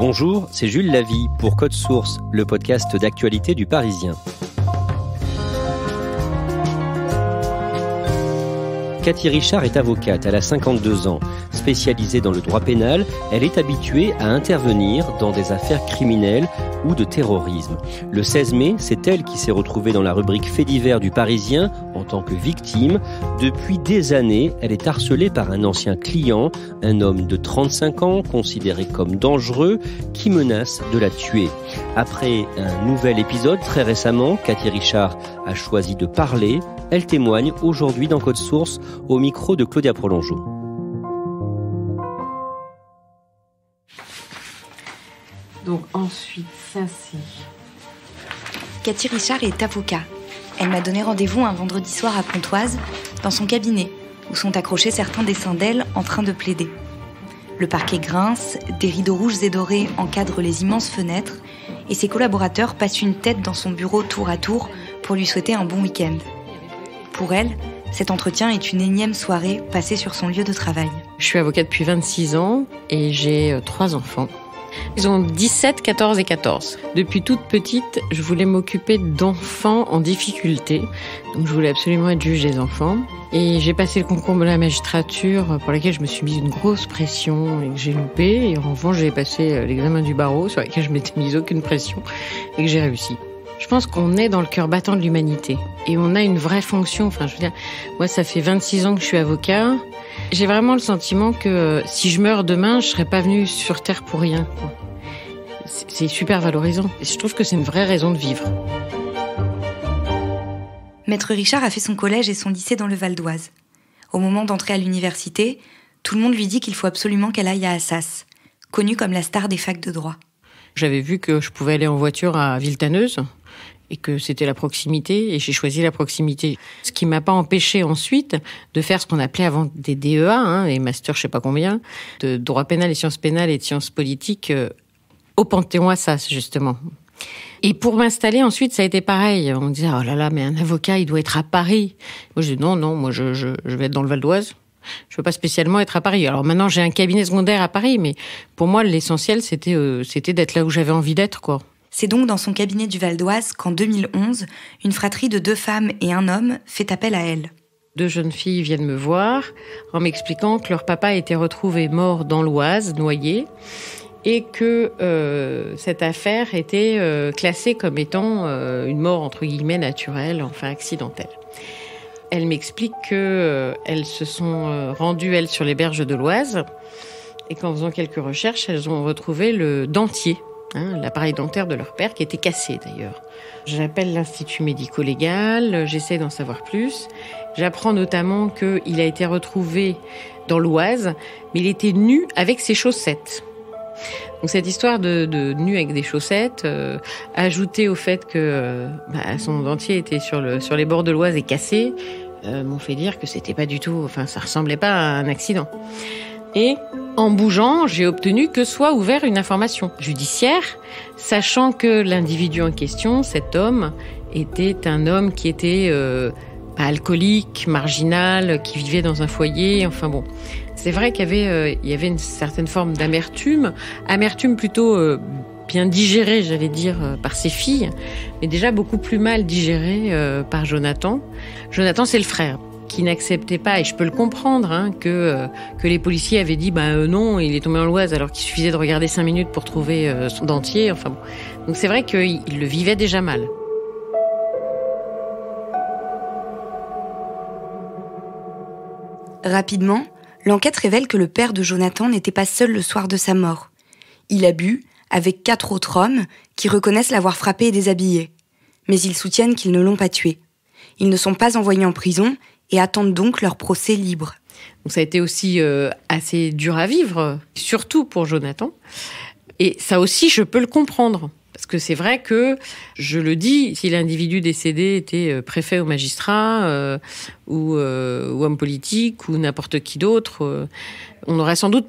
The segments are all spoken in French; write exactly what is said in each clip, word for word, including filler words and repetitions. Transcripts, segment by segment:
Bonjour, c'est Jules Lavie pour Code Source, le podcast d'actualité du Parisien. Caty Richard est avocate, elle a cinquante-deux ans. Spécialisée dans le droit pénal, elle est habituée à intervenir dans des affaires criminelles ou de terrorisme. Le seize mai, c'est elle qui s'est retrouvée dans la rubrique Faits divers du Parisien en tant que victime. Depuis des années, elle est harcelée par un ancien client, un homme de trente-cinq ans, considéré comme dangereux, qui menace de la tuer. Après un nouvel épisode, très récemment, Caty Richard a choisi de parler. Elle témoigne aujourd'hui dans Code Source, au micro de Claudia Prolongeau. Donc ensuite, ça c'est... Caty Richard est avocat. Elle m'a donné rendez-vous un vendredi soir à Pontoise, dans son cabinet, où sont accrochés certains dessins d'elle en train de plaider. Le parquet grince, des rideaux rouges et dorés encadrent les immenses fenêtres, et ses collaborateurs passent une tête dans son bureau tour à tour pour lui souhaiter un bon week-end. Pour elle, cet entretien est une énième soirée passée sur son lieu de travail. Je suis avocate depuis vingt-six ans et j'ai trois enfants. Ils ont dix-sept, quatorze et quatorze. Depuis toute petite, je voulais m'occuper d'enfants en difficulté. Donc je voulais absolument être juge des enfants. Et j'ai passé le concours de la magistrature pour laquelle je me suis mise une grosse pression et que j'ai loupé. Et en revanche, j'ai passé l'examen du barreau sur lequel je m'étais mise aucune pression et que j'ai réussi. Je pense qu'on est dans le cœur battant de l'humanité et on a une vraie fonction. Enfin, je veux dire, moi, ça fait vingt-six ans que je suis avocat. J'ai vraiment le sentiment que si je meurs demain, je serais pas venue sur Terre pour rien. C'est super valorisant. Et je trouve que c'est une vraie raison de vivre. Maître Richard a fait son collège et son lycée dans le Val-d'Oise. Au moment d'entrer à l'université, tout le monde lui dit qu'il faut absolument qu'elle aille à Assas, connue comme la star des facs de droit. J'avais vu que je pouvais aller en voiture à Villetaneuse. Et que c'était la proximité, et j'ai choisi la proximité. Ce qui m'a pas empêché ensuite de faire ce qu'on appelait avant des D E A, hein, et master je sais pas combien, de droit pénal et sciences pénales et de sciences politiques euh, au Panthéon Assas, justement. Et pour m'installer ensuite, ça a été pareil. On me disait, oh là là, mais un avocat, il doit être à Paris. Moi, je dis, non, non, moi, je, je, je vais être dans le Val-d'Oise. Je veux pas spécialement être à Paris. Alors maintenant, j'ai un cabinet secondaire à Paris, mais pour moi, l'essentiel, c'était euh, c'était d'être là où j'avais envie d'être, quoi. C'est donc dans son cabinet du Val-d'Oise qu'en deux mille onze, une fratrie de deux femmes et un homme fait appel à elle. Deux jeunes filles viennent me voir en m'expliquant que leur papa était retrouvé mort dans l'Oise, noyé, et que euh, cette affaire était euh, classée comme étant euh, une mort entre guillemets naturelle, enfin accidentelle. Elles m'expliquent qu'elles euh, se sont euh, rendues, elles, sur les berges de l'Oise, et qu'en faisant quelques recherches, elles ont retrouvé le dentier. Hein, l'appareil dentaire de leur père, qui était cassé d'ailleurs. J'appelle l'Institut médico-légal, j'essaie d'en savoir plus. J'apprends notamment qu'il a été retrouvé dans l'Oise, mais il était nu avec ses chaussettes. Donc cette histoire de, de nu avec des chaussettes, euh, ajoutée au fait que bah, son dentier était sur, le, sur les bords de l'Oise et cassé, euh, m'ont fait dire que c'était pas du tout, enfin ça ressemblait pas à un accident. Et en bougeant, j'ai obtenu que soit ouvert une information judiciaire, sachant que l'individu en question, cet homme, était un homme qui était euh, alcoolique, marginal, qui vivait dans un foyer, enfin bon. C'est vrai qu'il y avait, euh, il y avait une certaine forme d'amertume, amertume plutôt euh, bien digérée, j'allais dire, euh, par ses filles, mais déjà beaucoup plus mal digérée euh, par Jonathan. Jonathan, c'est le frère. Qui n'acceptait pas, et je peux le comprendre, hein, que, euh, que les policiers avaient dit bah, euh, non, il est tombé en l'Oise alors qu'il suffisait de regarder cinq minutes pour trouver euh, son dentier. Enfin, bon. Donc c'est vrai qu'il il le vivait déjà mal. Rapidement, l'enquête révèle que le père de Jonathan n'était pas seul le soir de sa mort. Il a bu avec quatre autres hommes qui reconnaissent l'avoir frappé et déshabillé. Mais ils soutiennent qu'ils ne l'ont pas tué. Ils ne sont pas envoyés en prison et attendent donc leur procès libre. Donc ça a été aussi euh, assez dur à vivre, surtout pour Jonathan. Et ça aussi, je peux le comprendre. Parce que c'est vrai que, je le dis, si l'individu décédé était préfet ou magistrat, euh, ou, euh, ou homme politique, ou n'importe qui d'autre, euh, on aurait sans doute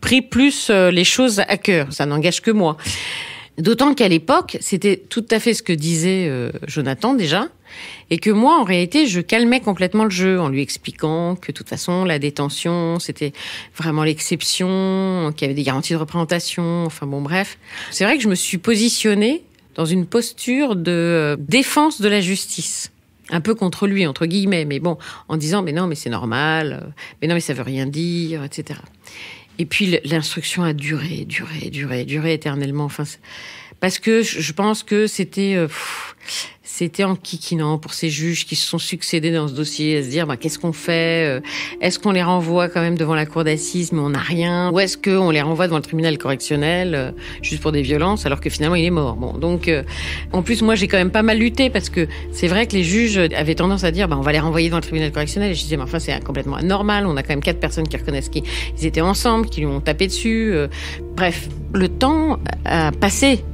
pris plus les choses à cœur. Ça n'engage que moi. D'autant qu'à l'époque, c'était tout à fait ce que disait euh, Jonathan déjà, et que moi, en réalité, je calmais complètement le jeu en lui expliquant que, de toute façon, la détention, c'était vraiment l'exception, qu'il y avait des garanties de représentation, enfin bon, bref. C'est vrai que je me suis positionnée dans une posture de défense de la justice. Un peu contre lui, entre guillemets, mais bon, en disant « mais non, mais c'est normal, mais non, mais ça veut rien dire, et cetera » Et puis l'instruction a duré, duré, duré, duré éternellement. Enfin, parce que je pense que c'était euh, c'était enquiquinant pour ces juges qui se sont succédés dans ce dossier, à se dire bah, qu'est-ce qu'on fait? Est-ce qu'on les renvoie quand même devant la cour d'assises, mais on n'a rien? Ou est-ce qu'on les renvoie devant le tribunal correctionnel euh, juste pour des violences, alors que finalement il est mort? Bon, donc euh, en plus moi j'ai quand même pas mal lutté parce que c'est vrai que les juges avaient tendance à dire bah, on va les renvoyer devant le tribunal correctionnel. Et je disais mais enfin c'est complètement anormal. On a quand même quatre personnes qui reconnaissent qu'ils étaient ensemble, qui lui ont tapé dessus. Euh, bref, le temps a passé.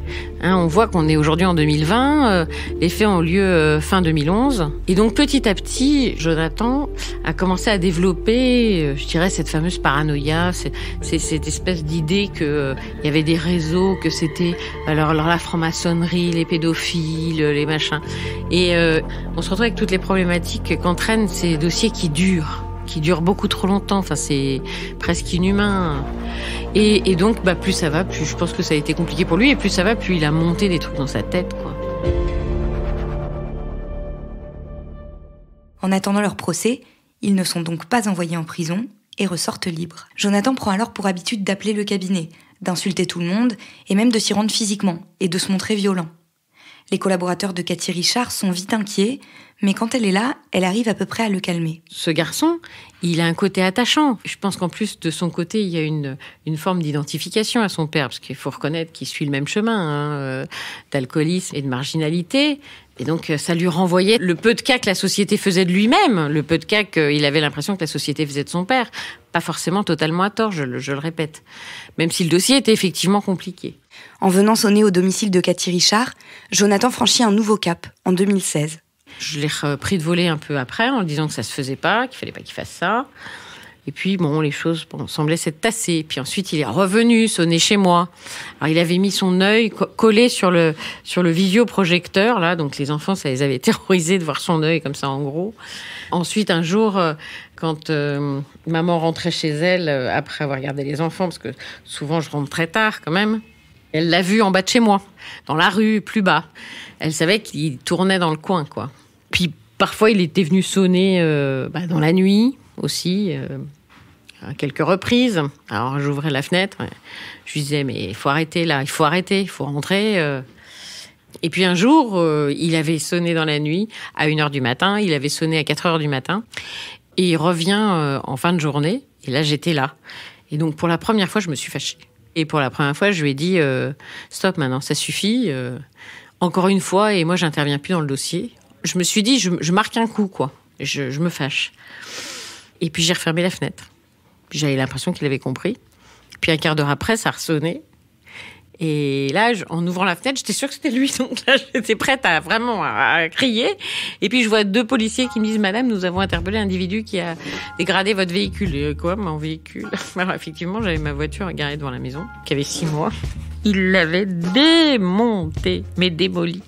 Hein, on voit qu'on est aujourd'hui en deux mille vingt, euh, les faits ont lieu euh, fin deux mille onze. Et donc petit à petit, Jonathan a commencé à développer, euh, je dirais, cette fameuse paranoïa, c'est, c'est, cette espèce d'idée qu'il euh, y avait des réseaux, que c'était alors, alors la franc-maçonnerie, les pédophiles, les machins. Et euh, on se retrouve avec toutes les problématiques qu'entraînent ces dossiers qui durent. qui dure beaucoup trop longtemps, enfin c'est presque inhumain. Et, et donc bah, plus ça va, plus je pense que ça a été compliqué pour lui, et plus ça va, plus il a monté des trucs dans sa tête, quoi. En attendant leur procès, ils ne sont donc pas envoyés en prison et ressortent libres. Jonathan prend alors pour habitude d'appeler le cabinet, d'insulter tout le monde, et même de s'y rendre physiquement, et de se montrer violent. Les collaborateurs de Caty Richard sont vite inquiets, mais quand elle est là, elle arrive à peu près à le calmer. Ce garçon, il a un côté attachant. Je pense qu'en plus, de son côté, il y a une, une forme d'identification à son père, parce qu'il faut reconnaître qu'il suit le même chemin, hein, d'alcoolisme et de marginalité. Et donc, ça lui renvoyait le peu de cas que la société faisait de lui-même, le peu de cas qu'il avait l'impression que la société faisait de son père. Pas forcément totalement à tort, je le, je le répète. Même si le dossier était effectivement compliqué. En venant sonner au domicile de Caty Richard, Jonathan franchit un nouveau cap, en deux mille seize. Je l'ai repris de voler un peu après, en disant que ça se faisait pas, qu'il fallait pas qu'il fasse ça. Et puis, bon, les choses bon, semblaient s'être tassées. Puis ensuite, il est revenu sonner chez moi. Alors, il avait mis son œil collé sur le, sur le vidéoprojecteur, là. Donc, les enfants, ça les avait terrorisés de voir son œil comme ça, en gros. Ensuite, un jour, quand euh, maman rentrait chez elle, après avoir gardé les enfants, parce que souvent, je rentre très tard, quand même, elle l'a vu en bas de chez moi, dans la rue, plus bas. Elle savait qu'il tournait dans le coin, quoi. Puis parfois, il était venu sonner euh, bah, dans la nuit aussi, euh, à quelques reprises. Alors j'ouvrais la fenêtre, je lui disais « mais il faut arrêter là, il faut arrêter, il faut rentrer euh. ». Et puis un jour, euh, il avait sonné dans la nuit à une heure du matin, il avait sonné à quatre heures du matin, et il revient euh, en fin de journée, et là j'étais là. Et donc pour la première fois, je me suis fâchée. Et pour la première fois, je lui ai dit euh, « stop maintenant, ça suffit, euh, encore une fois, et moi j'interviens plus dans le dossier ». Je me suis dit, je, je marque un coup, quoi. Je, je me fâche. Et puis j'ai refermé la fenêtre. J'avais l'impression qu'il avait compris. Puis un quart d'heure après, ça a ressonné. Et là, je, en ouvrant la fenêtre, j'étais sûre que c'était lui. Donc là, j'étais prête à vraiment à, à crier. Et puis je vois deux policiers qui me disent « Madame, nous avons interpellé un individu qui a dégradé votre véhicule. » Et quoi, mon véhicule? Alors effectivement, j'avais ma voiture garée devant la maison, qui avait six mois. Il l'avait démontée, mais démolie.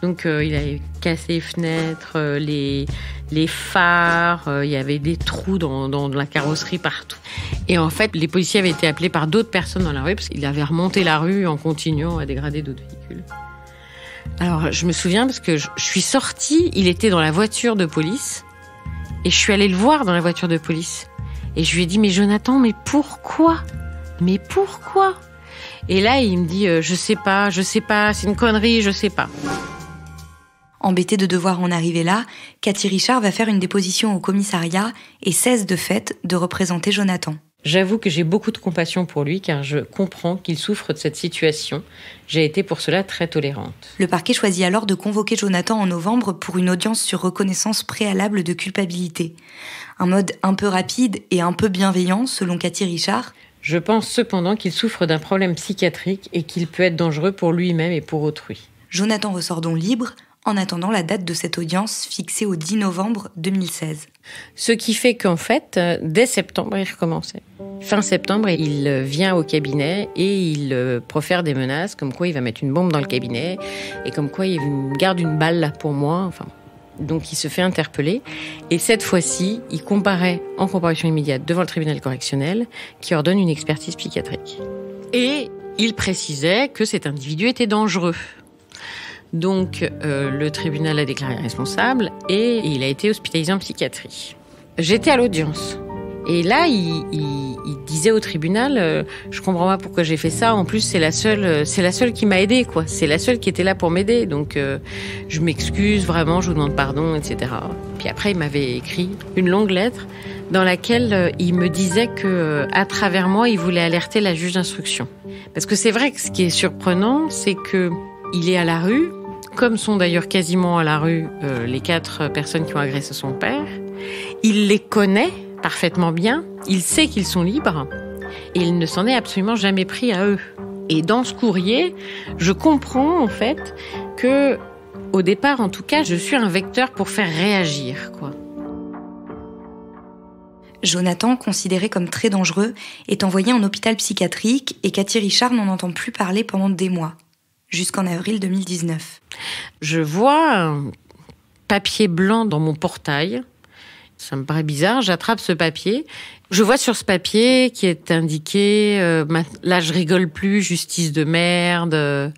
Donc, euh, il avait cassé les fenêtres, euh, les, les phares, euh, il y avait des trous dans, dans la carrosserie partout. Et en fait, les policiers avaient été appelés par d'autres personnes dans la rue parce qu'il avait remonté la rue en continuant à dégrader d'autres véhicules. Alors, je me souviens parce que je, je suis sortie, il était dans la voiture de police et je suis allée le voir dans la voiture de police. Et je lui ai dit, mais Jonathan, mais pourquoi? Mais pourquoi? Et là, il me dit, euh, je sais pas, je sais pas, c'est une connerie, je sais pas. Embêtée de devoir en arriver là, Caty Richard va faire une déposition au commissariat et cesse de fait de représenter Jonathan. J'avoue que j'ai beaucoup de compassion pour lui car je comprends qu'il souffre de cette situation. J'ai été pour cela très tolérante. Le parquet choisit alors de convoquer Jonathan en novembre pour une audience sur reconnaissance préalable de culpabilité. Un mode un peu rapide et un peu bienveillant selon Caty Richard. Je pense cependant qu'il souffre d'un problème psychiatrique et qu'il peut être dangereux pour lui-même et pour autrui. Jonathan ressort donc libre, en attendant la date de cette audience fixée au dix novembre deux mille seize. Ce qui fait qu'en fait, dès septembre, il recommençait. Fin septembre, il vient au cabinet et il profère des menaces, comme quoi il va mettre une bombe dans le cabinet et comme quoi il garde une balle là pour moi. Enfin, donc il se fait interpeller. Et cette fois-ci, il comparaît en comparution immédiate devant le tribunal correctionnel qui ordonne une expertise psychiatrique. Et il précisait que cet individu était dangereux. Donc, euh, le tribunal l'a déclaré responsable et il a été hospitalisé en psychiatrie. J'étais à l'audience. Et là, il, il, il disait au tribunal euh, « Je comprends pas pourquoi j'ai fait ça. En plus, c'est la seule, c'est la seule qui m'a aidé, quoi. C'est la seule qui était là pour m'aider. Donc, euh, je m'excuse vraiment, je vous demande pardon, et cetera » Puis après, il m'avait écrit une longue lettre dans laquelle euh, il me disait qu'à travers moi, il voulait alerter la juge d'instruction. Parce que c'est vrai que ce qui est surprenant, c'est qu'il est à la rue, comme sont d'ailleurs quasiment à la rue euh, les quatre personnes qui ont agressé son père. Il les connaît parfaitement bien, il sait qu'ils sont libres, et il ne s'en est absolument jamais pris à eux. Et dans ce courrier, je comprends en fait que, au départ en tout cas, je suis un vecteur pour faire réagir, quoi. Jonathan, considéré comme très dangereux, est envoyé en hôpital psychiatrique et Caty Richard n'en entend plus parler pendant des mois. Jusqu'en avril deux mille dix-neuf. Je vois un papier blanc dans mon portail. Ça me paraît bizarre, j'attrape ce papier. Je vois sur ce papier qui est indiqué euh, « Là, je rigole plus, justice de merde. »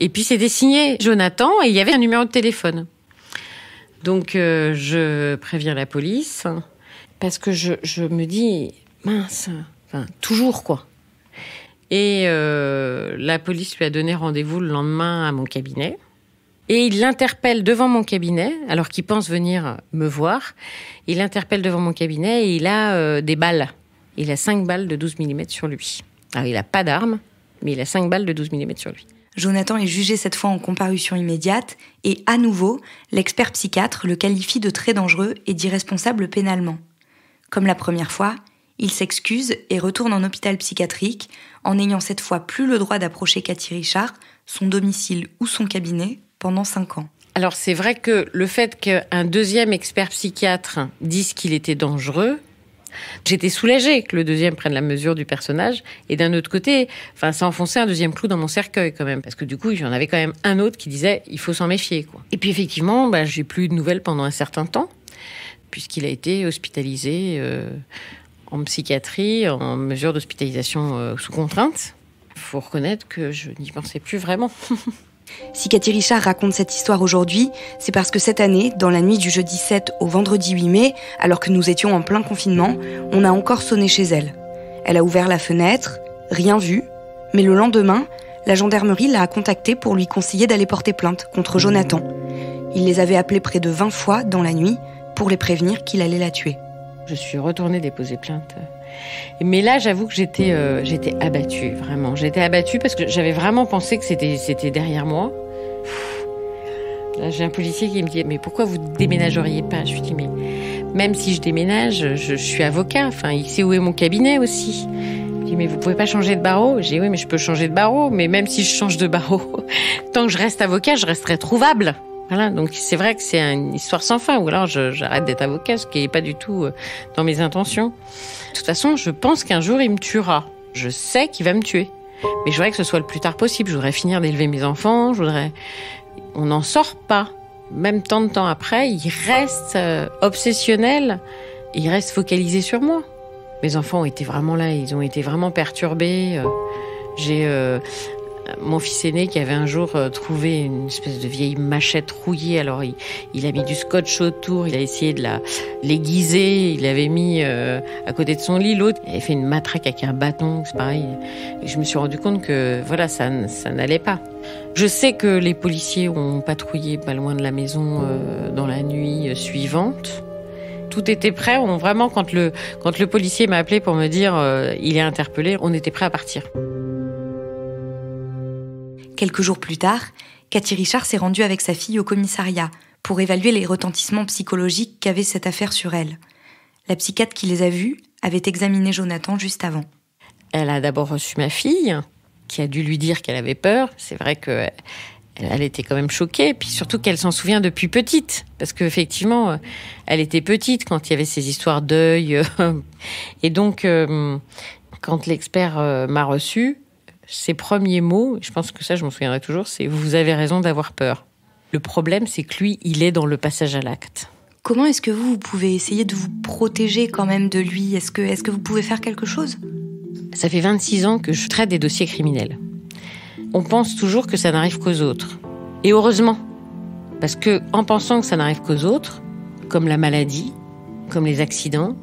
Et puis, c'est signé Jonathan et il y avait un numéro de téléphone. Donc, euh, je préviens la police parce que je, je me dis « Mince, enfin, toujours quoi ». Et euh, la police lui a donné rendez-vous le lendemain à mon cabinet. Et il l'interpelle devant mon cabinet, alors qu'il pense venir me voir. Il l'interpelle devant mon cabinet et il a euh, des balles. Il a cinq balles de douze millimètres sur lui. Alors, il n'a pas d'arme, mais il a cinq balles de douze millimètres sur lui. Jonathan est jugé cette fois en comparution immédiate. Et à nouveau, l'expert psychiatre le qualifie de très dangereux et d'irresponsable pénalement. Comme la première fois, il s'excuse et retourne en hôpital psychiatrique en n'ayant cette fois plus le droit d'approcher Caty Richard, son domicile ou son cabinet pendant cinq ans. Alors c'est vrai que le fait qu'un deuxième expert psychiatre dise qu'il était dangereux, j'étais soulagée que le deuxième prenne la mesure du personnage. Et d'un autre côté, enfin, ça enfonçait un deuxième clou dans mon cercueil quand même. Parce que du coup, j'en avais quand même un autre qui disait il faut s'en méfier, quoi. Et puis effectivement, bah, j'ai plus eu de nouvelles pendant un certain temps, puisqu'il a été hospitalisé... Euh en psychiatrie, en mesure d'hospitalisation sous contrainte. Il faut reconnaître que je n'y pensais plus vraiment. Si Caty Richard raconte cette histoire aujourd'hui, c'est parce que cette année, dans la nuit du jeudi sept au vendredi huit mai, alors que nous étions en plein confinement, on a encore sonné chez elle. Elle a ouvert la fenêtre, rien vu, mais le lendemain, la gendarmerie l'a contactée pour lui conseiller d'aller porter plainte contre Jonathan. Il les avait appelés près de vingt fois dans la nuit pour les prévenir qu'il allait la tuer. Je suis retournée déposer plainte. Mais là, j'avoue que j'étais, euh, j'étais abattue, vraiment. J'étais abattue parce que j'avais vraiment pensé que c'était, c'était derrière moi. Là, j'ai un policier qui me dit « Mais pourquoi vous déménageriez pas ?» Je lui dis « Mais même si je déménage, je, je suis avocat. Enfin, il sait où est mon cabinet aussi. » Il dit « Mais vous pouvez pas changer de barreau ?» J'ai dit « Oui, mais je peux changer de barreau. Mais même si je change de barreau, tant que je reste avocat, je resterai trouvable. » Voilà, donc c'est vrai que c'est une histoire sans fin, ou alors j'arrête d'être avocat, ce qui n'est pas du tout dans mes intentions. De toute façon, je pense qu'un jour, il me tuera. Je sais qu'il va me tuer. Mais je voudrais que ce soit le plus tard possible. Je voudrais finir d'élever mes enfants, je voudrais... On n'en sort pas. Même tant de temps après, il reste obsessionnel, il reste focalisé sur moi. Mes enfants ont été vraiment là, ils ont été vraiment perturbés. J'ai... Euh... Mon fils aîné qui avait un jour trouvé une espèce de vieille machette rouillée, alors il, il a mis du scotch autour, il a essayé de la l'aiguiser, il l'avait mis euh, à côté de son lit, l'autre il avait fait une matraque avec un bâton, c'est pareil. Et je me suis rendu compte que voilà, ça, ça n'allait pas. Je sais que les policiers ont patrouillé pas loin de la maison euh, dans la nuit suivante. Tout était prêt, on vraiment quand le quand le policier m'a appelé pour me dire euh, il est interpellé, on était prêt à partir. Quelques jours plus tard, Caty Richard s'est rendue avec sa fille au commissariat pour évaluer les retentissements psychologiques qu'avait cette affaire sur elle. La psychiatre qui les a vus avait examiné Jonathan juste avant. Elle a d'abord reçu ma fille, qui a dû lui dire qu'elle avait peur. C'est vrai que elle était quand même choquée, puis surtout qu'elle s'en souvient depuis petite, parce qu'effectivement, elle était petite quand il y avait ces histoires d'œil. Et donc, quand l'expert m'a reçue, ses premiers mots, je pense que ça, je m'en souviendrai toujours, c'est « Vous avez raison d'avoir peur ». Le problème, c'est que lui, il est dans le passage à l'acte. Comment est-ce que vous, vous pouvez essayer de vous protéger quand même de lui ? Est-ce que, est-ce que vous pouvez faire quelque chose ? Ça fait vingt-six ans que je traite des dossiers criminels. On pense toujours que ça n'arrive qu'aux autres. Et heureusement, parce que en pensant que ça n'arrive qu'aux autres, comme la maladie, comme les accidents,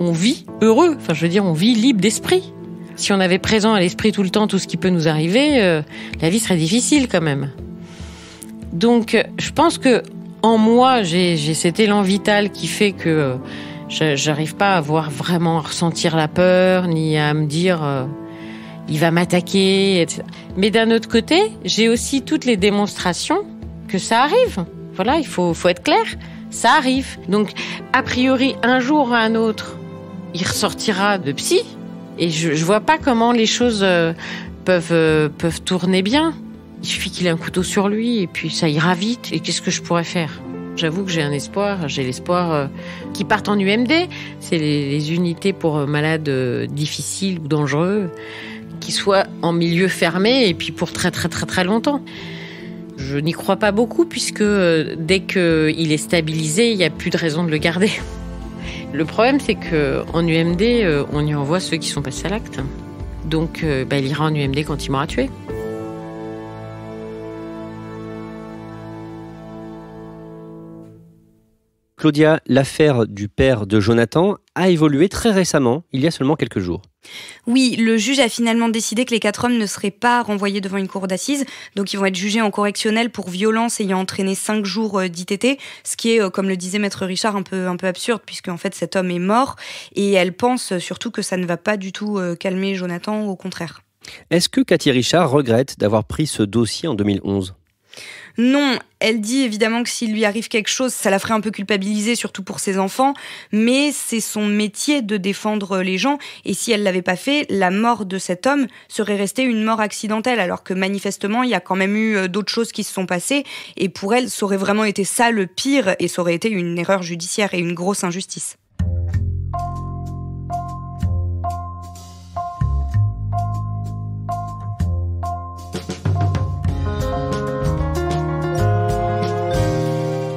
on vit heureux, enfin je veux dire, on vit libre d'esprit. Si on avait présent à l'esprit tout le temps tout ce qui peut nous arriver, euh, la vie serait difficile quand même. Donc je pense que en moi, j'ai, j'ai cet élan vital qui fait que euh, j'arrive pas à voir vraiment à ressentir la peur, ni à me dire... Euh, il va m'attaquer, et cetera. Mais d'un autre côté, j'ai aussi toutes les démonstrations que ça arrive. Voilà, il faut, faut être clair, ça arrive. Donc, a priori, un jour ou un autre, il ressortira de psy. Et je, je vois pas comment les choses euh, peuvent, euh, peuvent tourner bien. Il suffit qu'il ait un couteau sur lui et puis ça ira vite. Et qu'est-ce que je pourrais faire ? J'avoue que j'ai un espoir, j'ai l'espoir euh, qu'ils partent en U M D. C'est les, les unités pour euh, malades euh, difficiles ou dangereux. Qu'ils soient en milieu fermé et puis pour très très très très longtemps. Je n'y crois pas beaucoup puisque dès qu'il est stabilisé, il n'y a plus de raison de le garder. Le problème c'est qu'en U M D, on y envoie ceux qui sont passés à l'acte. Donc bah, il ira en U M D quand il m'aura tué. Claudia, l'affaire du père de Jonathan a évolué très récemment, il y a seulement quelques jours. Oui, le juge a finalement décidé que les quatre hommes ne seraient pas renvoyés devant une cour d'assises, donc ils vont être jugés en correctionnel pour violence ayant entraîné cinq jours d'I T T, ce qui est, comme le disait Maître Richard, un peu, un peu absurde, puisque en fait cet homme est mort, et elle pense surtout que ça ne va pas du tout calmer Jonathan, au contraire. Est-ce que Caty Richard regrette d'avoir pris ce dossier en deux mille onze ? Non, elle dit évidemment que s'il lui arrive quelque chose, ça la ferait un peu culpabiliser, surtout pour ses enfants, mais c'est son métier de défendre les gens, et si elle ne l'avait pas fait, la mort de cet homme serait restée une mort accidentelle, alors que manifestement, il y a quand même eu d'autres choses qui se sont passées, et pour elle, ça aurait vraiment été ça le pire, et ça aurait été une erreur judiciaire et une grosse injustice.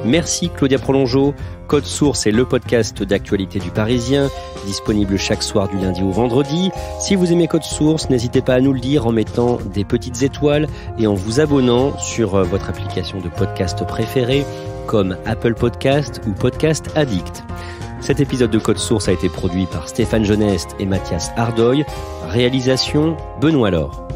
Merci Claudia Prolongeau. Code Source est le podcast d'actualité du Parisien, disponible chaque soir du lundi au vendredi. Si vous aimez Code Source, n'hésitez pas à nous le dire en mettant des petites étoiles et en vous abonnant sur votre application de podcast préférée, comme Apple Podcast ou Podcast Addict. Cet épisode de Code Source a été produit par Stéphane Jeunesse et Mathias Ardoy. Réalisation, Benoît Laure.